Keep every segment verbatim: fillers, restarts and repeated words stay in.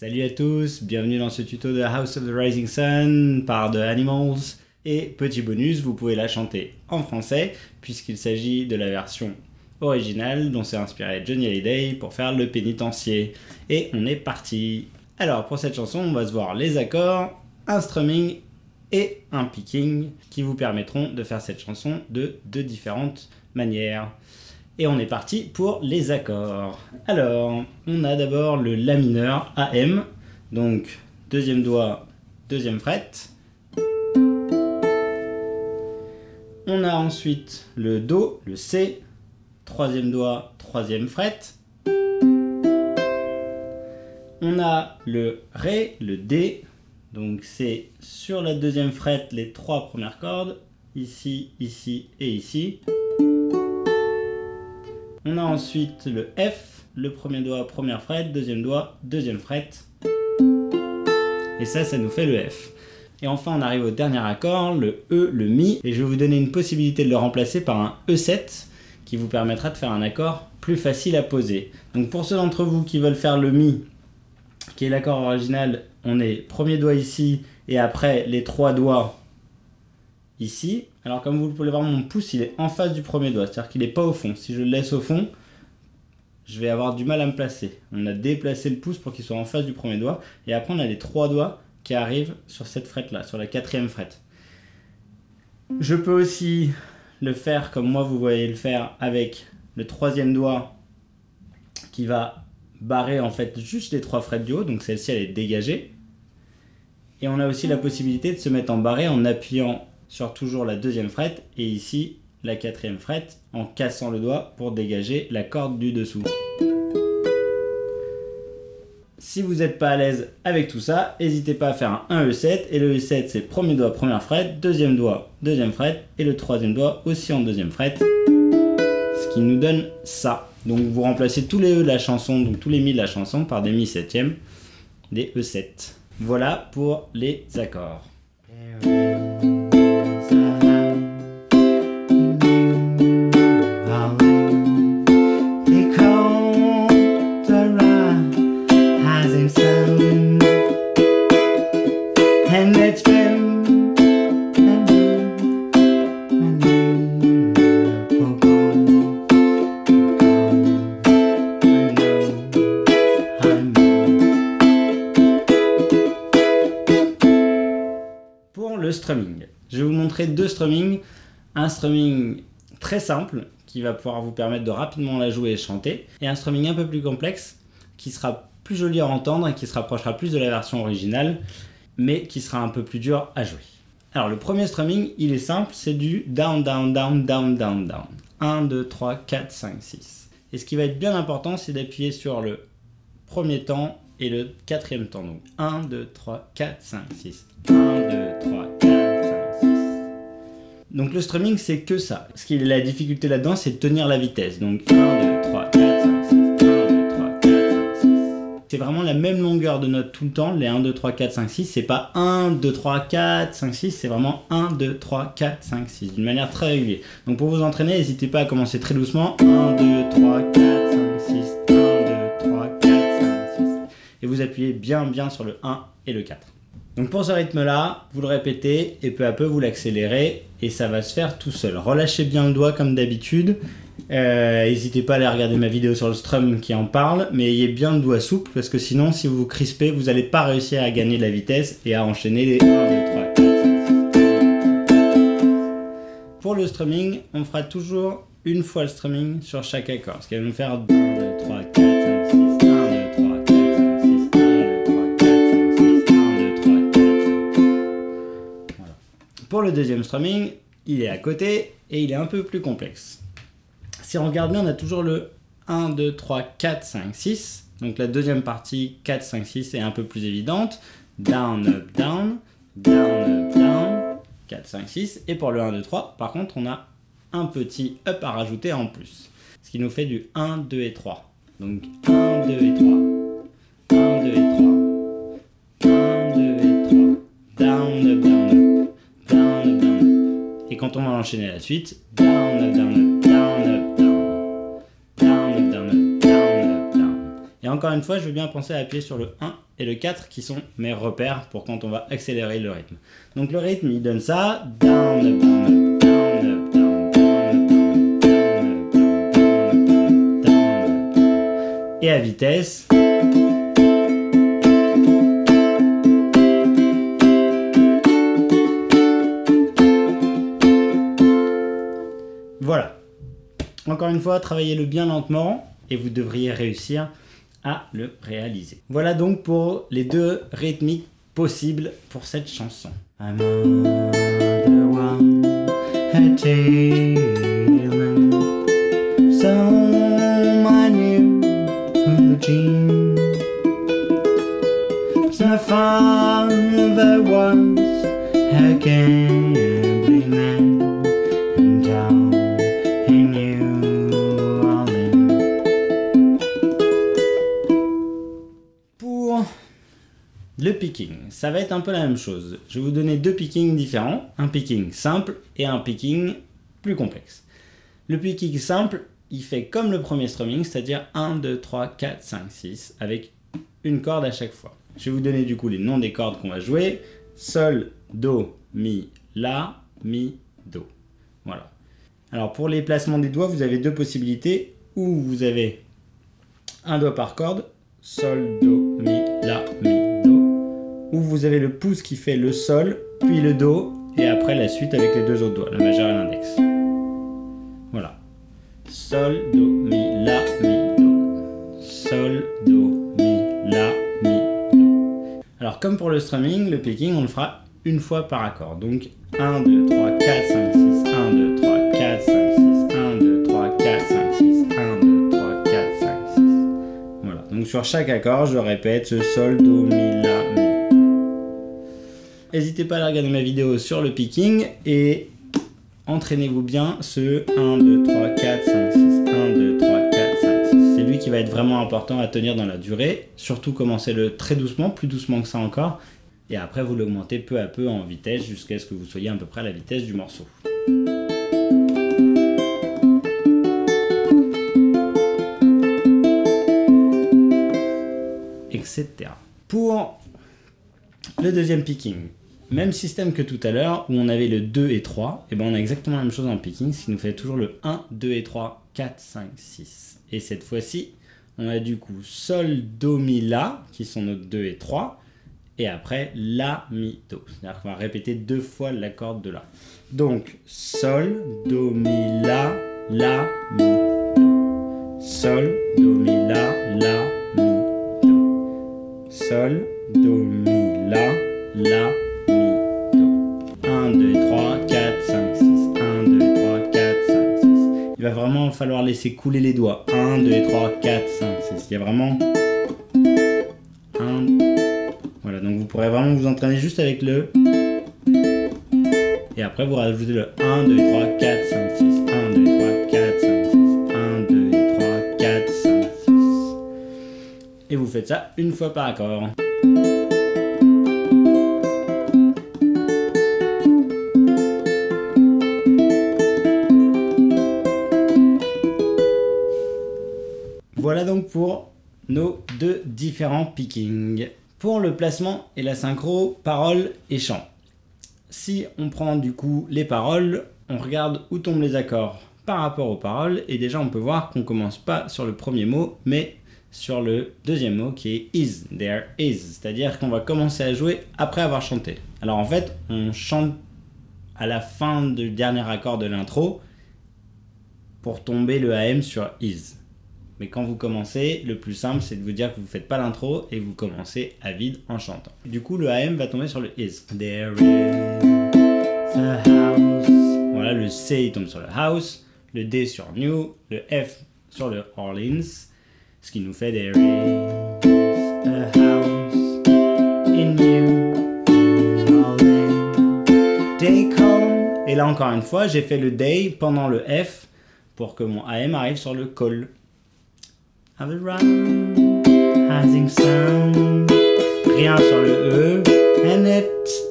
Salut à tous, bienvenue dans ce tuto de House of the Rising Sun par The Animals. Et petit bonus, vous pouvez la chanter en français puisqu'il s'agit de la version originale dont s'est inspiré Johnny Hallyday pour faire Le Pénitencier. Et on est parti. Alors pour cette chanson, on va se voir les accords, un strumming et un picking qui vous permettront de faire cette chanson de deux différentes manières. Et on est parti pour les accords. Alors, on a d'abord le La mineur, A M, donc deuxième doigt, deuxième fret. On a ensuite le Do, le C, troisième doigt, troisième fret. On a le Ré, le D, donc c'est sur la deuxième fret les trois premières cordes, ici, ici et ici. On a ensuite le F, le premier doigt, première fret, deuxième doigt, deuxième fret. Et ça, ça nous fait le F. Et enfin, on arrive au dernier accord, le E, le Mi. Et je vais vous donner une possibilité de le remplacer par un E sept qui vous permettra de faire un accord plus facile à poser. Donc pour ceux d'entre vous qui veulent faire le Mi, qui est l'accord original, on est premier doigt ici et après les trois doigts ici. Alors comme vous le pouvez le voir, mon pouce il est en face du premier doigt, c'est-à-dire qu'il n'est pas au fond. Si je le laisse au fond, je vais avoir du mal à me placer. On a déplacé le pouce pour qu'il soit en face du premier doigt. Et après on a les trois doigts qui arrivent sur cette frette-là, sur la quatrième frette. Je peux aussi le faire comme moi vous voyez le faire avec le troisième doigt qui va barrer en fait juste les trois frettes du haut. Donc celle-ci elle est dégagée. Et on a aussi la possibilité de se mettre en barré en appuyant sur toujours la deuxième fret et ici la quatrième fret en cassant le doigt pour dégager la corde du dessous. Si vous n'êtes pas à l'aise avec tout ça, n'hésitez pas à faire un E sept, et le E sept c'est premier doigt première fret, deuxième doigt deuxième fret et le troisième doigt aussi en deuxième fret, ce qui nous donne ça. Donc vous remplacez tous les E de la chanson, donc tous les Mi de la chanson par des Mi septième, des E sept. Voilà pour les accords. Strumming. Je vais vous montrer deux strummings, un strumming très simple qui va pouvoir vous permettre de rapidement la jouer et chanter, et un strumming un peu plus complexe qui sera plus joli à entendre et qui se rapprochera plus de la version originale mais qui sera un peu plus dur à jouer. Alors le premier strumming il est simple, c'est du down down down down down down, un, deux, trois, quatre, cinq, six, et ce qui va être bien important c'est d'appuyer sur le premier temps et le quatrième temps, donc un, deux, trois, quatre, cinq, six, un, deux, trois, quatre, cinq, six. Donc le strumming c'est que ça, ce qui est la difficulté là-dedans c'est de tenir la vitesse, donc un, deux, trois, quatre, cinq, six, un, deux, trois, quatre, cinq, six. C'est vraiment la même longueur de note tout le temps, les un, deux, trois, quatre, cinq, six, c'est pas un, deux, trois, quatre, cinq, six, c'est vraiment un, deux, trois, quatre, cinq, six, d'une manière très régulière. Donc pour vous entraîner, n'hésitez pas à commencer très doucement, un, deux, trois, quatre, cinq, six, et vous appuyez bien bien sur le un et le quatre. Donc pour ce rythme là, vous le répétez et peu à peu vous l'accélérez et ça va se faire tout seul. Relâchez bien le doigt comme d'habitude, euh, n'hésitez pas à aller regarder ma vidéo sur le strum qui en parle, mais ayez bien le doigt souple parce que sinon si vous vous crispez, vous n'allez pas réussir à gagner de la vitesse et à enchaîner les un, deux, trois, quatre. Pour le strumming, on fera toujours une fois le strumming sur chaque accord, ce qui va nous faire un, deux, trois, quatre. Pour le deuxième strumming, il est à côté et il est un peu plus complexe. Si on regarde bien, on a toujours le un, deux, trois, quatre, cinq, six. Donc la deuxième partie, quatre, cinq, six, est un peu plus évidente. Down, up, down, down, up, down, quatre, cinq, six. Et pour le un, deux, trois, par contre, on a un petit up à rajouter en plus. Ce qui nous fait du un, deux et trois. Donc un, deux et trois. Quand on va enchaîner la suite, down, up, down, up, down, up, down, down, up, down, up, down, up, down. Et encore une fois, je veux bien penser à appuyer sur le 1 et le quatre qui sont mes repères pour quand on va accélérer le rythme. Donc le rythme, il donne ça. Down, up, down, up, down, up, down, down, up, down, up, down, up. Et à vitesse. Voilà. Encore une fois, travaillez-le bien lentement et vous devriez réussir à le réaliser. Voilà donc pour les deux rythmiques possibles pour cette chanson. I'm the one, a tailman, someone new, Jean. My father was a gambling man, and down in New Orleans. Pour le picking, ça va être un peu la même chose. Je vais vous donner deux pickings différents, un picking simple et un picking plus complexe. Le picking simple, il fait comme le premier strumming, c'est-à-dire un, deux, trois, quatre, cinq, six, avec une corde à chaque fois. Je vais vous donner du coup les noms des cordes qu'on va jouer. Sol, Do, Mi, La, Mi, Do. Voilà. Alors pour les placements des doigts, vous avez deux possibilités. Ou vous avez un doigt par corde. Sol, Do, Mi, La, Mi, Do. Ou vous avez le pouce qui fait le Sol, puis le Do, et après la suite avec les deux autres doigts, le majeur et l'index. Voilà. Sol, Do, Mi, La, Mi, Do. Sol, Do, Mi, La, Mi, Do. Alors comme pour le strumming, le picking, on le fera une fois par accord. Donc un, deux, trois, quatre, cinq, six, un, deux, trois, quatre, cinq, six, un, deux, trois, quatre, cinq, six, un, deux, trois, quatre, cinq, six. Voilà, donc sur chaque accord, je répète ce Sol, Do, Mi, La, Mi. N'hésitez pas à regarder ma vidéo sur le picking et entraînez-vous bien ce un, deux, trois, quatre, cinq, six, un, deux, trois, quatre, cinq, six. C'est lui qui va être vraiment important à tenir dans la durée. Surtout commencez-le très doucement, plus doucement que ça encore. Et après vous l'augmentez peu à peu en vitesse jusqu'à ce que vous soyez à peu près à la vitesse du morceau. Etc. Pour le deuxième picking. Même système que tout à l'heure, où on avait le deux et trois, et ben on a exactement la même chose en picking, ce qui nous fait toujours le un, deux et trois, quatre, cinq, six. Et cette fois-ci, on a du coup Sol, Do, Mi, La, qui sont nos deux et trois, et après La, Mi, Do. C'est-à-dire qu'on va répéter deux fois la corde de La. Donc Sol, Do, Mi, La, La, Mi, Do. Sol, Do, Mi, La, La, Mi, Do. Sol, Do, Mi, La, La, il va vraiment falloir laisser couler les doigts. un, deux, trois, quatre, cinq, six. Il y a vraiment... un... Voilà, donc vous pourrez vraiment vous entraîner juste avec le... Et après, vous rajoutez le un, deux, trois, quatre, cinq, six. un, deux, trois, quatre, cinq, six. un, deux, trois, quatre, cinq, six. Et vous faites ça une fois par accord. Voilà donc pour nos deux différents pickings. Pour le placement et la synchro, paroles et chants. Si on prend du coup les paroles, on regarde où tombent les accords par rapport aux paroles. Et déjà on peut voir qu'on commence pas sur le premier mot, mais sur le deuxième mot qui est is, there is. C'est-à-dire qu'on va commencer à jouer après avoir chanté. Alors en fait, on chante à la fin du dernier accord de l'intro pour tomber le A M sur is. Mais quand vous commencez, le plus simple, c'est de vous dire que vous ne faites pas l'intro et vous commencez à vide en chantant. Du coup, le A M va tomber sur le is. There is a house. Voilà, le C il tombe sur le house, le D sur new, le F sur le Orleans, ce qui nous fait there is a house in New Orleans. They call. Et là encore une fois, j'ai fait le day pendant le F pour que mon A M arrive sur le call. The Rising Sun. Rien sur le E. And it.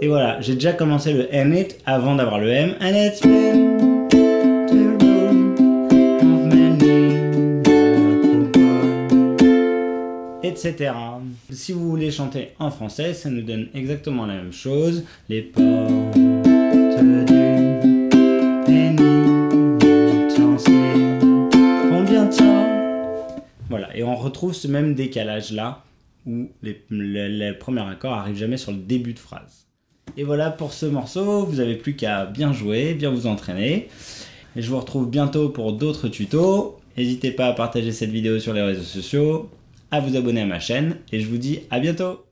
Et voilà, j'ai déjà commencé le and it avant d'avoir le M. And it's been the room of many, etc. Si vous voulez chanter en français, ça nous donne exactement la même chose. Les portes du pénitencier vont bientôt. Voilà, et on retrouve ce même décalage là où les, le, le premier accord n'arrive jamais sur le début de phrase. Et voilà pour ce morceau, vous n'avez plus qu'à bien jouer, bien vous entraîner. Et je vous retrouve bientôt pour d'autres tutos. N'hésitez pas à partager cette vidéo sur les réseaux sociaux, à vous abonner à ma chaîne, et je vous dis à bientôt!